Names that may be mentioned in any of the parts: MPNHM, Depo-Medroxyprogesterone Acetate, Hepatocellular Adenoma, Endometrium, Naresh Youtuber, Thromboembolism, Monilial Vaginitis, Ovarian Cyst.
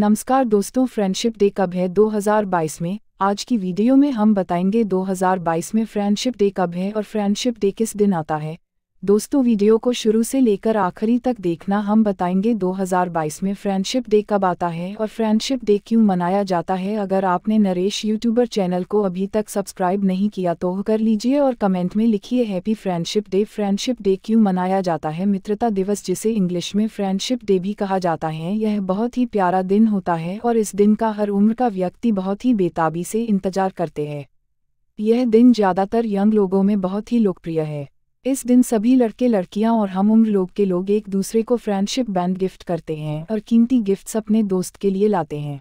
नमस्कार दोस्तों, friendship day कब है 2022 में। आज की वीडियो में हम बताएंगे 2022 में फ्रेंडशिप डे कब है और फ्रेंडशिप डे किस दिन आता है। दोस्तों वीडियो को शुरू से लेकर आखिरी तक देखना। हम बताएंगे 2022 में फ्रेंडशिप डे कब आता है और फ्रेंडशिप डे क्यों मनाया जाता है। अगर आपने नरेश यूट्यूबर चैनल को अभी तक सब्सक्राइब नहीं किया तो कर लीजिए और कमेंट में लिखिए happy friendship day. Friendship day क्यों मनाया जाता है? मित्रता दिवस, जिसे इंग्लिश में फ्रेंडशिप डे भी कहा जाता है, यह बहुत ही प्यारा दिन होता है और इस दिन का हर उम्र का व्यक्ति बहुत ही बेताबी से इंतजार करते हैं। यह दिन ज़्यादातर यंग लोगों में बहुत ही लोकप्रिय है। इस दिन सभी लड़के, लड़कियां और हम उम्र लोग के लोग एक दूसरे को फ्रेंडशिप बैंड गिफ्ट करते हैं और कीमती गिफ्ट्स अपने दोस्त के लिए लाते हैं।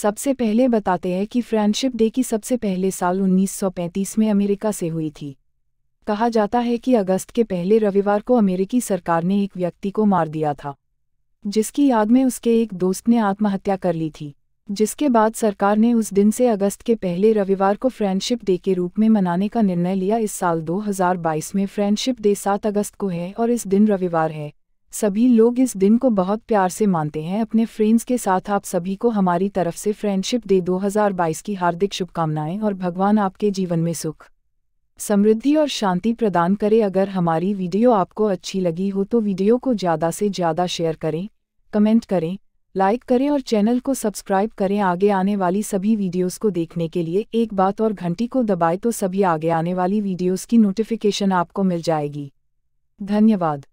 सबसे पहले बताते हैं कि फ्रेंडशिप डे की सबसे पहले साल 1935 में अमेरिका से हुई थी। कहा जाता है कि अगस्त के पहले रविवार को अमेरिकी सरकार ने एक व्यक्ति को मार दिया था, जिसकी याद में उसके एक दोस्त ने आत्महत्या कर ली थी, जिसके बाद सरकार ने उस दिन से अगस्त के पहले रविवार को फ्रेंडशिप डे के रूप में मनाने का निर्णय लिया। इस साल 2022 में फ्रेंडशिप डे 7 अगस्त को है और इस दिन रविवार है। सभी लोग इस दिन को बहुत प्यार से मानते हैं। अपने फ्रेंड्स के साथ आप सभी को हमारी तरफ से फ्रेंडशिप डे 2022 की हार्दिक शुभकामनाएं और भगवान आपके जीवन में सुख, समृद्धि और शांति प्रदान करे। अगर हमारी वीडियो आपको अच्छी लगी हो तो वीडियो को ज़्यादा से ज़्यादा शेयर करें, कमेंट करें, लाइक करें और चैनल को सब्सक्राइब करें। आगे आने वाली सभी वीडियोस को देखने के लिए एक बात और घंटी को दबाएं तो सभी आगे आने वाली वीडियोस की नोटिफिकेशन आपको मिल जाएगी। धन्यवाद।